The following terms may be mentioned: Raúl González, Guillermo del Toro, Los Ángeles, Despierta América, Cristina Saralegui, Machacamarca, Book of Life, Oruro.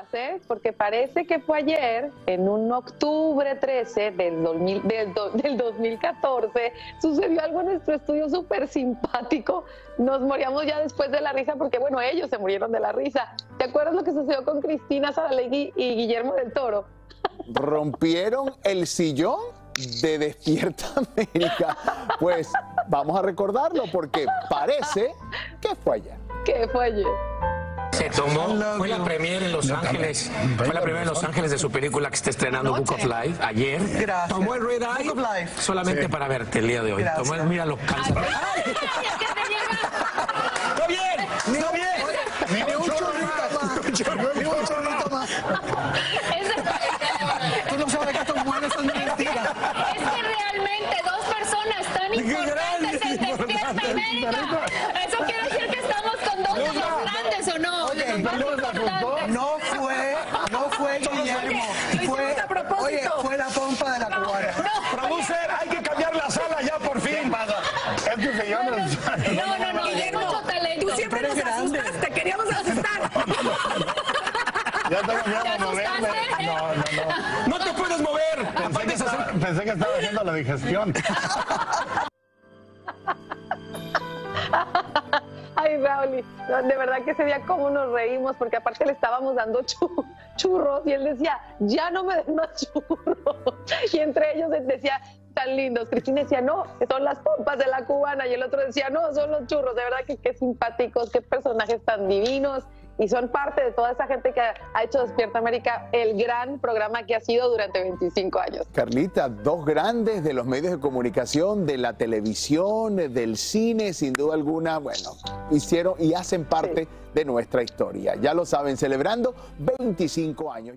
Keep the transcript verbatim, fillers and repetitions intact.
horas, ¿eh? Porque parece que fue ayer, en un octubre trece del, dos mil, del, del dos mil catorce, sucedió algo en nuestro estudio súper simpático. Nos moríamos ya después de la risa, porque bueno, ellos se murieron de la risa. ¿Te acuerdas lo que sucedió con Cristina Saralegui y Guillermo del Toro? Rompieron el sillón de Despierta América. Pues vamos a recordarlo, porque parece que fue ayer. Que fue ayer. Se tomó, fue la premier en Los Ángeles, fue la premier en Los Ángeles de su película que está estrenando, Book of Life, ayer. Gracias. Tomó el Red Eye solamente sí. para verte el día de hoy. Gracias. Tomó el, mira los calzones. ¡Está bien! ¡Está bien! ¡Ni un chorrito más! Tú no sabes que estos buenos son mentiras. Es que realmente dos personas tan importantes en Despierta América. Eso quiere decir que estamos con dos de los grandes, ¿o no? Oye, no fue, no fue Guillermo. Fue, oye, fue la pompa de la cubana. Producer, hay que cambiar la sala ya por fin. No, no, no, Guillermo, tú siempre nos asustas, te queríamos asustar. Ya te cambiamos, no verme. No, no, no. No te puedes mover. Pensé que estaba, pensé que estaba haciendo la digestión. Ay, Raúl, de verdad que ese día cómo nos reímos, porque aparte le estábamos dando churros y él decía, ya no me den más churros. Y entre ellos decía, tan lindos. Cristina decía, no, son las pompas de la cubana. Y el otro decía, no, son los churros. De verdad que qué simpáticos, qué personajes tan divinos. Y son parte de toda esa gente que ha hecho Despierta América el gran programa que ha sido durante veinticinco años. Carlita, dos grandes de los medios de comunicación, de la televisión, del cine, sin duda alguna, bueno, hicieron y hacen parte sí. de nuestra historia. Ya lo saben, celebrando veinticinco años.